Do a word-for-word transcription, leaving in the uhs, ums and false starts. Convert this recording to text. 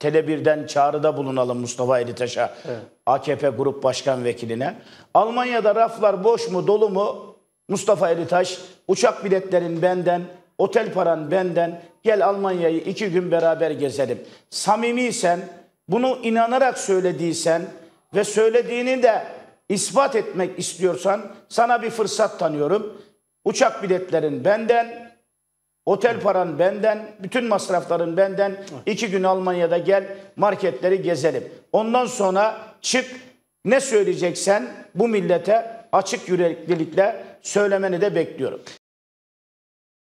Tele bir'den çağrıda bulunalım Mustafa Elitaş'a, evet. A K P Grup Başkan Vekiline. Almanya'da raflar boş mu dolu mu? Mustafa Elitaş, uçak biletlerin benden, otel paran benden, gel Almanya'yı iki gün beraber gezelim. Samimiysen, bunu inanarak söylediysen ve söylediğini de ispat etmek istiyorsan sana bir fırsat tanıyorum. Uçak biletlerin benden, otel paran benden, bütün masrafların benden. İki gün Almanya'da gel, marketleri gezelim. Ondan sonra çık, ne söyleyeceksen bu millete açık yüreklilikle söylemeni de bekliyorum.